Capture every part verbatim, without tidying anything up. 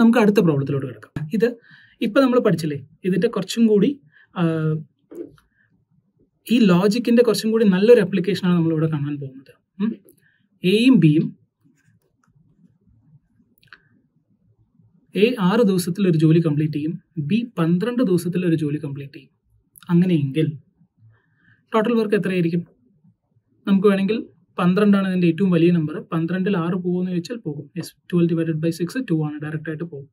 നമുക്ക് അടുത്ത പ്രോബ്ലത്തിലോട്ട് കിടക്കാം. ഇത് ഇപ്പം നമ്മൾ പഠിച്ചില്ലേ, ഇതിൻ്റെ കുറച്ചും കൂടി ഈ ലോജിക്കിൻ്റെ കുറച്ചും കൂടി നല്ലൊരു അപ്ലിക്കേഷനാണ് നമ്മളിവിടെ കാണാൻ പോകുന്നത്. എയും ബിയും എ ആറ് ദിവസത്തിൽ ഒരു ജോലി കംപ്ലീറ്റ് ചെയ്യും, ബി പന്ത്രണ്ട് ദിവസത്തിൽ ഒരു ജോലി കംപ്ലീറ്റ് ചെയ്യും. അങ്ങനെയെങ്കിൽ ടോട്ടൽ വർക്ക് എത്രയായിരിക്കും? നമുക്ക് വേണമെങ്കിൽ പന്ത്രണ്ടാണ് ഇതിൻ്റെ ഏറ്റവും വലിയ നമ്പർ. പന്ത്രണ്ടിൽ ആറ് പോകുമെന്ന് ചോദിച്ചാൽ പോകും. Yes, twelve divided by six two ആണ്, ഡയറക്റ്റായിട്ട് പോകും.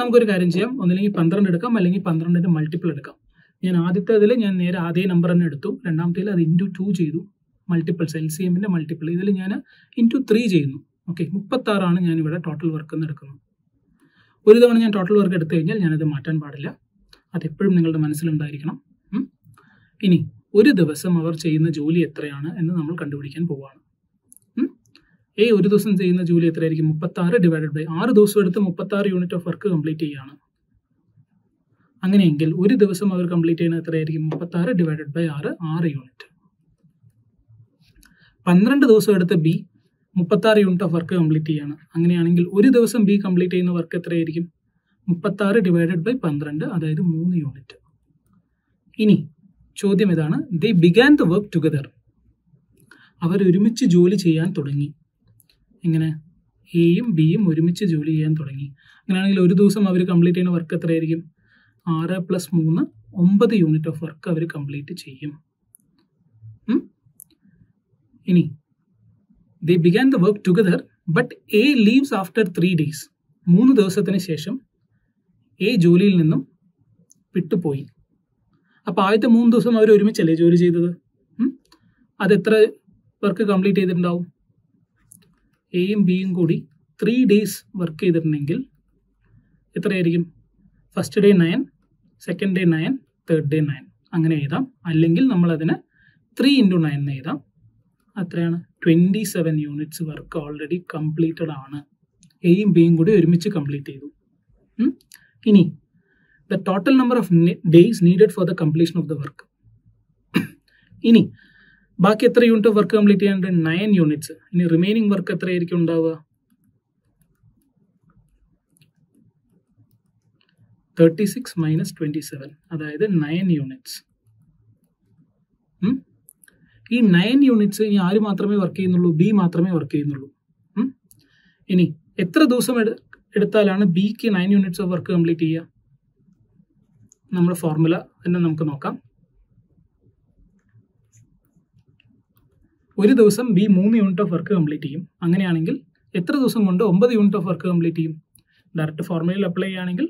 നമുക്കൊരു കാര്യം ചെയ്യാം, ഒന്നില്ലെങ്കിൽ പന്ത്രണ്ട് എടുക്കാം, അല്ലെങ്കിൽ പന്ത്രണ്ടിൻ്റെ മൾട്ടിപ്പിൾ എടുക്കാം. ഞാൻ ആദ്യത്തെ അതിൽ ഞാൻ നേരെ അതേ നമ്പർ തന്നെ എടുത്തു, രണ്ടാമത്തേതിൽ അത് ഇൻറ്റു ടു ചെയ്തു, മൾട്ടിപ്പിൾസ് എൽ സി എമ്മിൻ്റെ മൾട്ടിപ്പിൾ. ഇതിൽ ഞാൻ ഇൻറ്റു ത്രീ ചെയ്യുന്നു. ഓക്കെ, മുപ്പത്താറാണ് ഞാനിവിടെ ടോട്ടൽ വർക്ക് എന്ന് എടുക്കുന്നത്. ഒരു തവണ ഞാൻ ടോട്ടൽ വർക്ക് എടുത്തു കഴിഞ്ഞാൽ ഞാനത് മാറ്റാൻ പാടില്ല, അതെപ്പോഴും നിങ്ങളുടെ മനസ്സിലുണ്ടായിരിക്കണം. ഇനി ഒരു ദിവസം അവർ ചെയ്യുന്ന ജോലി എത്രയാണ് എന്ന് നമ്മൾ കണ്ടുപിടിക്കാൻ പോവുകയാണ്. എ ഒരു ദിവസം ചെയ്യുന്ന ജോലി എത്രയായിരിക്കും? മുപ്പത്താറ് ഡിവൈഡഡ് ബൈ ആറ് ദിവസം എടുത്ത് മുപ്പത്താറ് യൂണിറ്റ് ഓഫ് വർക്ക് കംപ്ലീറ്റ് ചെയ്യുകയാണ്. അങ്ങനെയെങ്കിൽ ഒരു ദിവസം അവർ കംപ്ലീറ്റ് ചെയ്യുന്നത് എത്രയായിരിക്കും? മുപ്പത്താറ് ഡിവൈഡഡ് ബൈ ആറ്, ആറ് യൂണിറ്റ്. പന്ത്രണ്ട് ദിവസം എടുത്ത് ബി മുപ്പത്താറ് യൂണിറ്റ് ഓഫ് വർക്ക് കംപ്ലീറ്റ് ചെയ്യുകയാണ്. അങ്ങനെയാണെങ്കിൽ ഒരു ദിവസം ബി കംപ്ലീറ്റ് ചെയ്യുന്ന വർക്ക് എത്രയായിരിക്കും? മുപ്പത്താറ് ഡിവൈഡഡ് ബൈ പന്ത്രണ്ട്, അതായത് മൂന്ന് യൂണിറ്റ്. ഇനി ചോദ്യം ഇതാണ്, they began the work together, അവർ ഒരുമിച്ച് ജോലി ചെയ്യാൻ തുടങ്ങി. എങ്ങനെ? എയും ബിയും ഒരുമിച്ച് ജോലി ചെയ്യാൻ തുടങ്ങി. അങ്ങനെയാണെങ്കിൽ ഒരു ദിവസം അവർ കംപ്ലീറ്റ് ചെയ്യുന്ന വർക്ക് എത്രയായിരിക്കും? ആറ് പ്ലസ് മൂന്ന്, ഒമ്പത് യൂണിറ്റ് ഓഫ് വർക്ക് അവർ കംപ്ലീറ്റ് ചെയ്യും. ഇനി they began the work together but A leaves after three days. മൂന്ന് ദിവസത്തിന് ശേഷം എ ജോലിയിൽ നിന്നും വിട്ടുപോയി. അപ്പോൾ ആദ്യത്തെ മൂന്ന് ദിവസം അവർ ഒരുമിച്ചല്ലേ ജോലി ചെയ്തത്? അതെത്ര വർക്ക് കംപ്ലീറ്റ് ചെയ്തിട്ടുണ്ടാവും? എയും ബിയും കൂടി ത്രീ ഡേയ്സ് വർക്ക് ചെയ്തിട്ടുണ്ടെങ്കിൽ എത്രയായിരിക്കും? First day nine, second day nine, third day nine, അങ്ങനെ എഴുതാം. അല്ലെങ്കിൽ നമ്മളതിന് ത്രീ ഇൻറ്റു നയൻ എന്ന് എഴുതാം. അത്രയാണ് twenty seven units work already completed ആണ്. എയും ബിയും കൂടി ഒരുമിച്ച് കംപ്ലീറ്റ് ചെയ്തു. ഇനി the total number of days needed for the completion of the work. ഇനി ബാക്കി എത്ര യൂണിറ്റ് ഓഫ് വർക്ക് കംപ്ലീറ്റ് ചെയ്യാനുണ്ട്? Nine units. ഇനി റിമൈനിങ് വർക്ക് എത്രയായിരിക്കും ഉണ്ടാവുക? Thirty six minus twenty seven, അതായത് നയൻ യൂണിറ്റ്സ്. ഈ നയൻ യൂണിറ്റ്സ് ഇനി ആര് മാത്രമേ വർക്ക് ചെയ്യുന്നുള്ളൂ? ബി മാത്രമേ വർക്ക് ചെയ്യുന്നുള്ളൂ. ഇനി എത്ര ദിവസം എടുത്താലാണ് ബിക്ക് nine units of work complete ചെയ്യുക? നമ്മുടെ ഫോർമുല തന്നെ നമുക്ക് നോക്കാം. ഒരു ദിവസം ബി മൂന്ന് യൂണിറ്റ് ഓഫ് വർക്ക് കംപ്ലീറ്റ് ചെയ്യും. അങ്ങനെയാണെങ്കിൽ എത്ര ദിവസം കൊണ്ട് ഒമ്പത് യൂണിറ്റ് ഓഫ് വർക്ക് കംപ്ലീറ്റ് ചെയ്യും? ഡയറക്റ്റ് ഫോർമുലയിൽ അപ്ലൈ ചെയ്യുകയാണെങ്കിൽ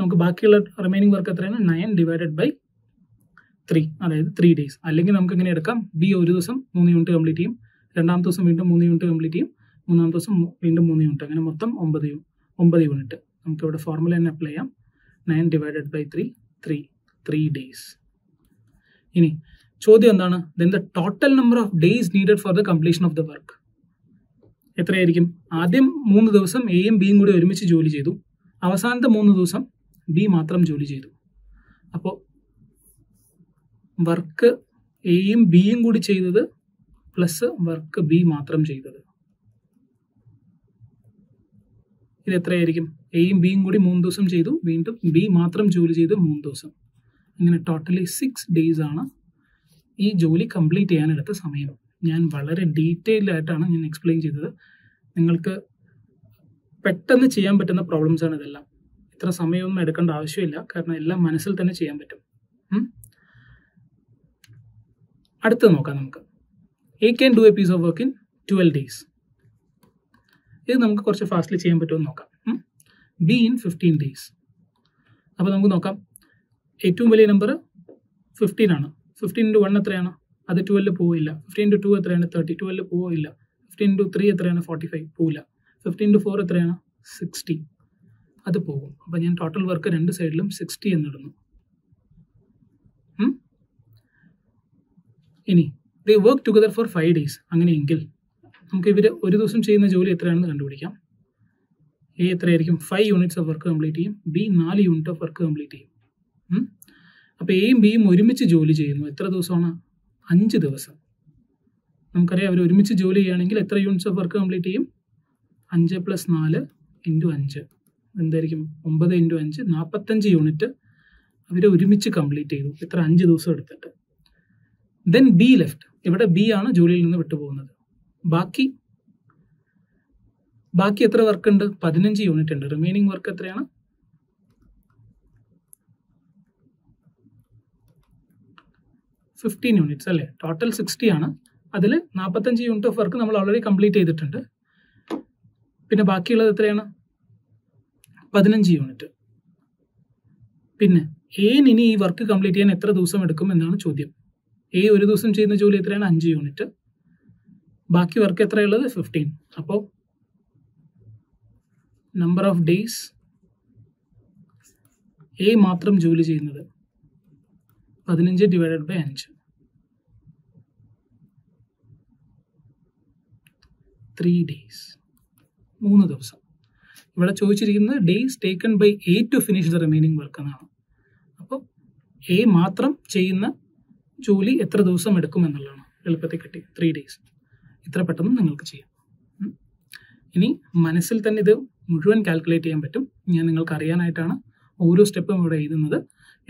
നമുക്ക് ബാക്കിയുള്ള റിമൈനിങ് വർക്ക് എത്രയാണ്? നയൻ ഡിവൈഡഡ് ബൈ ത്രീ, അതായത് ത്രീ ഡേയ്സ്. അല്ലെങ്കിൽ നമുക്ക് ഇങ്ങനെ എടുക്കാം, ബി ഒരു ദിവസം മൂന്ന് യൂണിറ്റ് കംപ്ലീറ്റ് ചെയ്യും, രണ്ടാമത്തെ ദിവസം വീണ്ടും മൂന്ന് യൂണിറ്റ് കംപ്ലീറ്റ് ചെയ്യും, മൂന്നാമത്തെ ദിവസം വീണ്ടും മൂന്ന് യൂണിറ്റ്, അങ്ങനെ മൊത്തം ഒമ്പത് ഒമ്പത് യൂണിറ്റ്. നമുക്കിവിടെ ഫോർമുല തന്നെ അപ്ലൈ ചെയ്യാം, nine divided by three, three three days. ഇനി ചോദ്യം എന്താണ്? Then the total number of days needed for the completion of the work എത്രയായിരിക്കും? ആദ്യം മൂന്ന് ദിവസം എയും ബിയും കൂടി ഒരുമിച്ച് ജോലി ചെയ്തു, അവസാനത്തെ മൂന്ന് ദിവസം ബി മാത്രം ജോലി ചെയ്തു. അപ്പോൾ വർക്ക് എയും ബിയും കൂടി ചെയ്തത് പ്ലസ് വർക്ക് ബി മാത്രം ചെയ്തത്, ഇത് എത്രയായിരിക്കും? എയും ബിയും കൂടി മൂന്ന് ദിവസം ചെയ്തു, വീണ്ടും ബി മാത്രം ജോലി ചെയ്ത് മൂന്ന് ദിവസം, അങ്ങനെ ടോട്ടലി സിക്സ് ഡേയ്സ് ആണ് ഈ ജോലി കംപ്ലീറ്റ് ചെയ്യാനെടുത്ത സമയം. ഞാൻ വളരെ ഡീറ്റെയിൽഡ് ആയിട്ടാണ് ഞാൻ എക്സ്പ്ലെയിൻ ചെയ്തത്. നിങ്ങൾക്ക് പെട്ടെന്ന് ചെയ്യാൻ പറ്റുന്ന പ്രോബ്ലംസാണ് ഇതെല്ലാം. ഇത്ര സമയമൊന്നും എടുക്കേണ്ട ആവശ്യമില്ല, കാരണം എല്ലാം മനസ്സിൽ തന്നെ ചെയ്യാൻ പറ്റും. അടുത്തത് നോക്കാം നമുക്ക്. A can do a piece of work in twelve days. ഇത് നമുക്ക് കുറച്ച് ഫാസ്റ്റിൽ ചെയ്യാൻ പറ്റുമെന്ന് നോക്കാം. B in fifteen days. അപ്പോൾ നമുക്ക് നോക്കാം, ഏറ്റവും വലിയ നമ്പർ ഫിഫ്റ്റീൻ ആണ്. ഫിഫ്റ്റീൻ ഇൻറ്റു വൺ എത്രയാണ്? അത് ട്വൽവ് പോവില്ല. ഫിഫ്റ്റീൻ ഇൻറ്റു ടു എത്രയാണ്? തേർട്ടി. ട്വൽവ് പോവില്ല. ഫിഫ്റ്റീൻ ഇൻറ്റു ത്രീ എത്രയാണ്? Forty five. പോവില്ല. ഫിഫ്റ്റീൻ ഇൻറ്റു ഫോർ എത്രയാണ്? സിക്സ്റ്റി. അത് പോകും. അപ്പോൾ ഞാൻ ടോട്ടൽ വർക്ക് രണ്ട് സൈഡിലും സിക്സ്റ്റി എന്നിടുന്നു. ഇനി they work together for five days. അങ്ങനെയെങ്കിൽ നമുക്ക് ഇവർ ഒരു ദിവസം ചെയ്യുന്ന ജോലി എത്രയാണെന്ന് കണ്ടുപിടിക്കാം. എ എത്രയായിരിക്കും? Five units of work complete ചെയ്യും, ബി നാല് യൂണിറ്റ് ഓഫ് വർക്ക് കംപ്ലീറ്റ് ചെയ്യും. അപ്പോൾ എയും ബിയും ഒരുമിച്ച് ജോലി ചെയ്യുന്നു. എത്ര ദിവസമാണ്? അഞ്ച് ദിവസം. നമുക്കറിയാം അവർ ഒരുമിച്ച് ജോലി ചെയ്യുകയാണെങ്കിൽ എത്ര യൂണിറ്റ്സ് ഓഫ് വർക്ക് കംപ്ലീറ്റ് ചെയ്യും? അഞ്ച് പ്ലസ് നാല് ഇൻറ്റു അഞ്ച്, എന്തായിരിക്കും ഒമ്പത് ഇൻറ്റു അഞ്ച് നാൽപ്പത്തഞ്ച് യൂണിറ്റ് അവർ ഒരുമിച്ച് കംപ്ലീറ്റ് ചെയ്തു. ഇത്ര അഞ്ച് ദിവസം എടുത്തിട്ട് ദെൻ ബി ലെഫ്റ്റ്. ഇവിടെ ബി ആണ് ജോലിയിൽ നിന്ന് വിട്ടുപോകുന്നത്. ബാക്കി ബാക്കി എത്ര വർക്ക് ഉണ്ട്? പതിനഞ്ച് യൂണിറ്റ് ഉണ്ട്. റിമൈനിങ് വർക്ക് എത്രയാണ്? ഫിഫ്റ്റീൻ യൂണിറ്റ്സ് അല്ലേ? ടോട്ടൽ സിക്സ്റ്റി ആണ്. അതിൽ നാൽപ്പത്തഞ്ച് യൂണിറ്റ് ഓഫ് വർക്ക് നമ്മൾ ഓൾറെഡി കംപ്ലീറ്റ് ചെയ്തിട്ടുണ്ട്. പിന്നെ ബാക്കിയുള്ളത് എത്രയാണ്? പതിനഞ്ച് യൂണിറ്റ്. പിന്നെ എൻ ഇനി ഈ വർക്ക് കംപ്ലീറ്റ് ചെയ്യാൻ എത്ര ദിവസം എടുക്കും എന്നാണ് ചോദ്യം. എ ഒരു ദിവസം ചെയ്യുന്ന ജോലി എത്രയാണ്? അഞ്ച് യൂണിറ്റ്. ബാക്കി വർക്ക് എത്രയുള്ളത്? ഫിഫ്റ്റീൻ. അപ്പോൾ നമ്പർ ഓഫ് ഡേയ്സ് എ മാത്രം ജോലി ചെയ്യുന്നത് പതിനഞ്ച് ഡിവൈഡഡ് ബൈ അഞ്ച്, ത്രീ ഡേയ്സ്, മൂന്ന് ദിവസം. ഇവിടെ ചോദിച്ചിരിക്കുന്നത് days taken by A to finish the remaining work എന്നാണ്. അപ്പോൾ എ മാത്രം ചെയ്യുന്ന ജോലി എത്ര ദിവസം എടുക്കും എന്നുള്ളതാണ് എളുപ്പത്തിൽ കിട്ടി. Three days. ഇത്ര പെട്ടെന്ന് നിങ്ങൾക്ക് ചെയ്യാം. ഇനി മനസ്സിൽ തന്നെ ഇത് മുഴുവൻ കാൽക്കുലേറ്റ് ചെയ്യാൻ പറ്റും. ഞാൻ നിങ്ങൾക്ക് അറിയാനായിട്ടാണ് ഓരോ സ്റ്റെപ്പും ഇവിടെ എഴുതുന്നത്.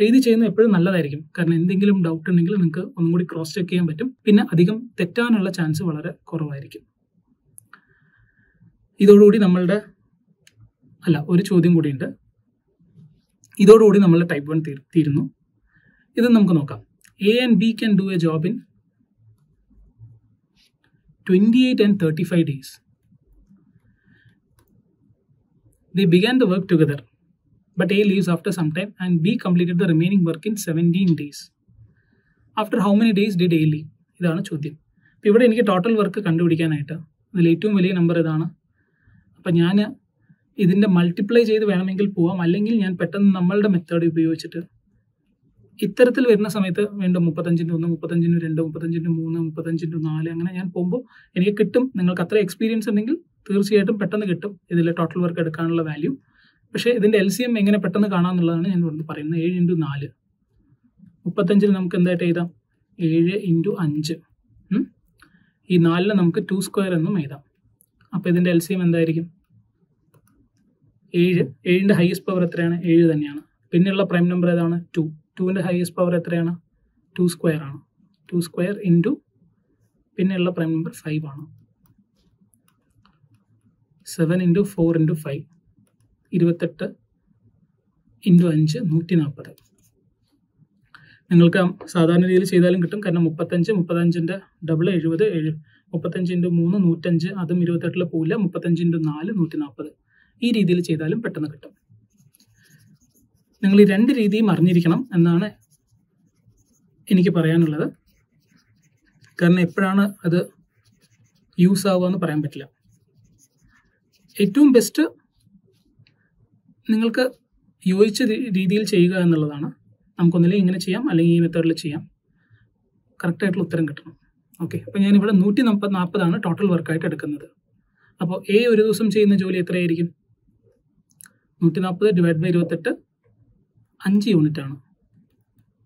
എഴുതി ചെയ്യുന്നത് എപ്പോഴും നല്ലതായിരിക്കും. കാരണം എന്തെങ്കിലും ഡൗട്ട് ഉണ്ടെങ്കിൽ നിങ്ങൾക്ക് ഒന്നും കൂടി ക്രോസ് ചെക്ക് ചെയ്യാൻ പറ്റും. പിന്നെ അധികം തെറ്റാനുള്ള ചാൻസ് വളരെ കുറവായിരിക്കും. ഇതോടുകൂടി നമ്മളുടെ അല്ല ഒരു ചോദ്യം കൂടിയുണ്ട്. ഇതോടുകൂടി നമ്മളുടെ ടൈപ്പ് വൺ തീരുന്നു. ഇത് നമുക്ക് നോക്കാം. A and B can do a job in twenty eight and thirty five days. They began the work together, but A leaves after some time and B completed the remaining work in seventeen days. After how many days did A leave? ഇതാണ് ചോദ്യം. അപ്പോൾ ഇവിടെ എനിക്ക് total work കണ്ടുപിടിക്കാനായിട്ട് ഇതിൽ ഏറ്റവും വലിയ number ഇതാണ്. അപ്പം ഞാൻ ഇതിൻ്റെ മൾട്ടിപ്ലൈ ചെയ്ത് വേണമെങ്കിൽ പോവാം, അല്ലെങ്കിൽ ഞാൻ പെട്ടെന്ന് നമ്മളുടെ മെത്തേഡ് ഉപയോഗിച്ചിട്ട് ഇത്തരത്തിൽ വരുന്ന സമയത്ത് വീണ്ടും മുപ്പത്തഞ്ചിൻ്റെ ഒന്ന്, മുപ്പത്തഞ്ചിന് രണ്ട്, മുപ്പത്തഞ്ചിൻ്റെ മൂന്ന്, മുപ്പത്തഞ്ചിൻ്റെ നാല്, അങ്ങനെ ഞാൻ പോകുമ്പോൾ എനിക്ക് കിട്ടും. നിങ്ങൾക്ക് അത്ര എക്സ്പീരിയൻസ് ഉണ്ടെങ്കിൽ തീർച്ചയായിട്ടും പെട്ടെന്ന് കിട്ടും ഇതിലെ ടോട്ടൽ വർക്ക് എടുക്കാനുള്ള വാല്യൂ. പക്ഷേ ഇതിൻ്റെ എൽ സി എം എങ്ങനെ പെട്ടെന്ന് കാണാമെന്നുള്ളതാണ് ഞാൻ ഇവിടെ പറയുന്നത്. ഏഴ് ഇൻറ്റു നാല്, മുപ്പത്തഞ്ചിന് നമുക്ക് എന്തായിട്ട് എഴുതാം? ഏഴ് ഇൻറ്റു അഞ്ച്. ഈ നാലിന് നമുക്ക് ടു സ്ക്വയർ എന്നും എഴുതാം. അപ്പോൾ ഇതിൻ്റെ എൽ സി എം എന്തായിരിക്കും? ഏഴ്. ഏഴിൻ്റെ ഹൈയസ്റ്റ് പവർ എത്രയാണ്? ഏഴ് തന്നെയാണ്. പിന്നെയുള്ള പ്രൈം നമ്പർ ഏതാണ്? ടു. ടുവിൻ്റെ ഹൈയസ്റ്റ് പവർ എത്രയാണ്? ടു സ്ക്വയർ ആണ്. ടു സ്ക്വയർ ഇൻറ്റു പിന്നെയുള്ള പ്രൈം നമ്പർ ഫൈവ് ആണ്. Seven into four into five ഇരുപത്തെട്ട് ഇൻറ്റു അഞ്ച് നൂറ്റി നാൽപ്പത്. നിങ്ങൾക്ക് സാധാരണ രീതിയിൽ ചെയ്താലും കിട്ടും. കാരണം മുപ്പത്തഞ്ച്, മുപ്പത്തഞ്ചിൻ്റെ ഡബിൾ എഴുപത്, ഏഴ് മുപ്പത്തഞ്ച് ഇൻറ്റു മൂന്ന് നൂറ്റഞ്ച്, അതും ഇരുപത്തെട്ടിൽ പോവില്ല. മുപ്പത്തഞ്ച് ഇൻറ്റു നാല് നൂറ്റി നാൽപ്പത്. ഈ രീതിയിൽ ചെയ്താലും പെട്ടെന്ന് കിട്ടും. നിങ്ങൾ ഈ രണ്ട് രീതിയും അറിഞ്ഞിരിക്കണം എന്നാണ് എനിക്ക് പറയാനുള്ളത്. കാരണം എപ്പോഴാണ് അത് യൂസ് ആവുക എന്ന് പറയാൻ പറ്റില്ല. ഏറ്റവും ബെസ്റ്റ് നിങ്ങൾക്ക് യോജിച്ച രീതിയിൽ ചെയ്യുക എന്നുള്ളതാണ്. നമുക്കൊന്നില്ലെങ്കിൽ ഇങ്ങനെ ചെയ്യാം, അല്ലെങ്കിൽ ഈ മെത്തേഡിൽ ചെയ്യാം. കറക്റ്റായിട്ടുള്ള ഉത്തരം കിട്ടണം. ഓക്കെ, അപ്പോൾ ഞാനിവിടെ നൂറ്റി നാൽപ്പത് നാൽപ്പതാണ് ടോട്ടൽ വർക്കായിട്ട് എടുക്കുന്നത്. അപ്പോൾ എ ഒരു ദിവസം ചെയ്യുന്ന ജോലി എത്രയായിരിക്കും? നൂറ്റി നാൽപ്പത് ഡിവൈഡ് ബൈ ഇരുപത്തെട്ട് അഞ്ച് യൂണിറ്റാണ്.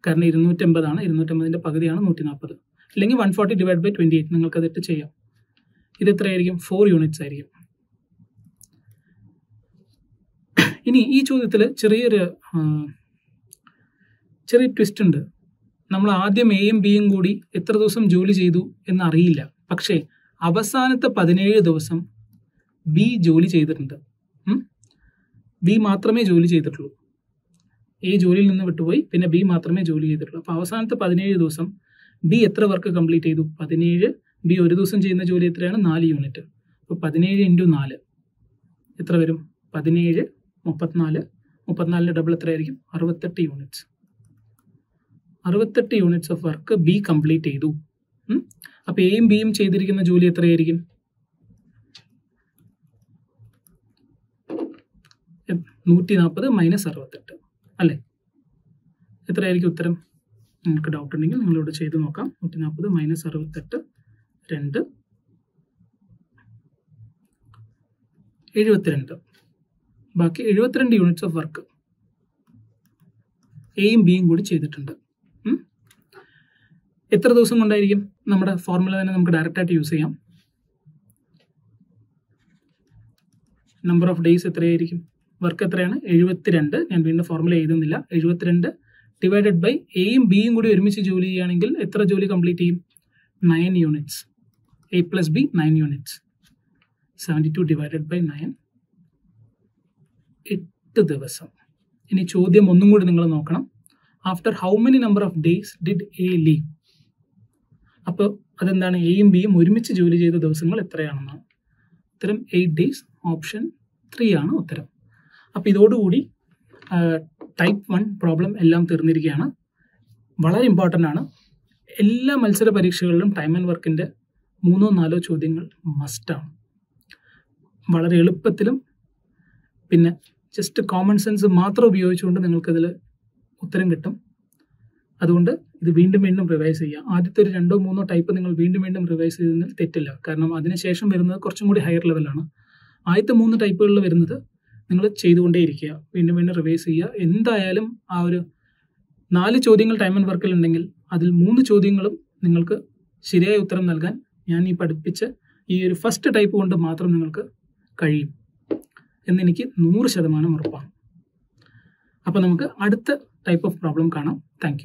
കാരണം ഇരുന്നൂറ്റമ്പതാണ്. ഇരുന്നൂറ്റമ്പതിൻ്റെ പകുതിയാണ് നൂറ്റി നാൽപ്പത്. അല്ലെങ്കിൽ one forty divide by twenty eight നിങ്ങൾക്കതിട്ട് ചെയ്യാം. ഇത് എത്രയായിരിക്കും? ഫോർ യൂണിറ്റ്സ് ആയിരിക്കും. ഇനി ഈ ചോദ്യത്തിൽ ചെറിയൊരു ചെറിയ ട്വിസ്റ്റ് ഉണ്ട്. നമ്മൾ ആദ്യം എയും ബിയും കൂടി എത്ര ദിവസം ജോലി ചെയ്തു എന്നറിയില്ല. പക്ഷേ അവസാനത്തെ പതിനേഴ് ദിവസം ബി ജോലി ചെയ്തിട്ടുണ്ട്. ബി മാത്രമേ ജോലി ചെയ്തിട്ടുള്ളൂ. എ ജോലിയിൽ നിന്ന് വിട്ടുപോയി, പിന്നെ ബി മാത്രമേ ജോലി ചെയ്തിട്ടുള്ളൂ. അപ്പോൾ അവസാനത്തെ പതിനേഴ് ദിവസം ബി എത്ര വർക്ക് കംപ്ലീറ്റ് ചെയ്തു? പതിനേഴ്. ബി ഒരു ദിവസം ചെയ്യുന്ന ജോലി എത്രയാണ്? നാല് യൂണിറ്റ്. അപ്പോൾ പതിനേഴ് ഇൻറ്റു നാല് എത്ര വരും? പതിനേഴ് മുപ്പത്തിനാല്. മുപ്പത്തിനാലിൻ്റെ ഡബിൾ എത്രയായിരിക്കും? അറുപത്തെട്ട് യൂണിറ്റ്സ്. അറുപത്തെട്ട് units of work B complete ചെയ്തു. അപ്പോൾ എയും ബിയും ചെയ്തിരിക്കുന്ന ജോലി എത്രയായിരിക്കും? നൂറ്റി നാൽപ്പത് മൈനസ് അറുപത്തെട്ട് അല്ലേ? എത്രയായിരിക്കും ഉത്തരം? നിങ്ങൾക്ക് ഡൗട്ട് ഉണ്ടെങ്കിൽ നിങ്ങളിവിടെ ചെയ്ത് നോക്കാം. നൂറ്റി നാൽപ്പത് മൈനസ് അറുപത്തെട്ട് രണ്ട്, എഴുപത്തിരണ്ട്. ബാക്കി എഴുപത്തിരണ്ട് യൂണിറ്റ്സ് ഓഫ് വർക്ക് എയും ബിയും കൂടി ചെയ്തിട്ടുണ്ട്. എത്ര ദിവസം കൊണ്ടായിരിക്കും? നമ്മുടെ ഫോർമുല തന്നെ നമുക്ക് ഡയറക്റ്റായിട്ട് യൂസ് ചെയ്യാം. നമ്പർ ഓഫ് ഡേയ്സ് എത്രയായിരിക്കും? വർക്ക് എത്രയാണ് seventy-two ഞാൻ വീണ്ടും ഫോർമുല എഴുതുന്നില്ല seventy-two divided by a ഉം b ഉം കൂടി ഒരുമിച്ച് ജോലി ചെയ്യുകയാണെങ്കിൽ എത്ര ജോലി കംപ്ലീറ്റ് ചെയ്യും nine units a plus b nine units seventy-two divided by nine eight ദിവസം ഇനി ചോദ്യം ഒന്നും കൂടി നിങ്ങൾ നോക്കണം after how many number of days did a leave അപ്പോൾ അതെന്താണ് a ഉം b ഉം ഒരുമിച്ച് ജോലി ചെയ്ത ദിവസങ്ങൾ എത്രയാണെന്നാണ് ഉത്തരം eight days option three ആണ് ഉത്തരം അപ്പോൾ ഇതോടുകൂടി ടൈപ്പ് one പ്രോബ്ലം എല്ലാം തീർന്നിരിക്കുകയാണ് വളരെ ഇമ്പോർട്ടൻ്റ് ആണ് എല്ലാ മത്സര പരീക്ഷകളിലും ടൈം ആൻഡ് വർക്കിന്റെ മൂന്നോ നാലോ ചോദ്യങ്ങൾ മസ്റ്റാണ് വളരെ എളുപ്പത്തിലും പിന്നെ ജസ്റ്റ് കോമൺ സെൻസ് മാത്രം ഉപയോഗിച്ചുകൊണ്ട് നിങ്ങൾക്കിതിൽ ഉത്തരം കിട്ടും അതുകൊണ്ട് ഇത് വീണ്ടും വീണ്ടും റിവൈസ് ചെയ്യുക ആദ്യത്തെ ഒരു രണ്ടോ മൂന്നോ ടൈപ്പ് നിങ്ങൾ വീണ്ടും വീണ്ടും റിവൈസ് ചെയ്തതിൽ തെറ്റില്ല കാരണം അതിനുശേഷം വരുന്നത് കുറച്ചും കൂടി ഹയർ ലെവലാണ് ആദ്യത്തെ മൂന്ന് ടൈപ്പുകളിൽ വരുന്നത് നിങ്ങൾ ചെയ്തുകൊണ്ടേയിരിക്കുക വീണ്ടും വീണ്ടും റിവൈസ് ചെയ്യുക എന്തായാലും ആ ഒരു നാല് ചോദ്യങ്ങൾ ടൈം ആൻഡ് വർക്കിൽ ഉണ്ടെങ്കിൽ അതിൽ മൂന്ന് ചോദ്യങ്ങളും നിങ്ങൾക്ക് ശരിയായ ഉത്തരം നൽകാൻ ഞാൻ ഈ പഠിപ്പിച്ച ഈ ഒരു ഫസ്റ്റ് ടൈപ്പ് കൊണ്ട് മാത്രം നിങ്ങൾക്ക് കഴിയും എന്നെനിക്ക് നൂറ് ശതമാനം ഉറപ്പാണ് അപ്പോൾ നമുക്ക് അടുത്ത ടൈപ്പ് ഓഫ് പ്രോബ്ലം കാണാം താങ്ക് യു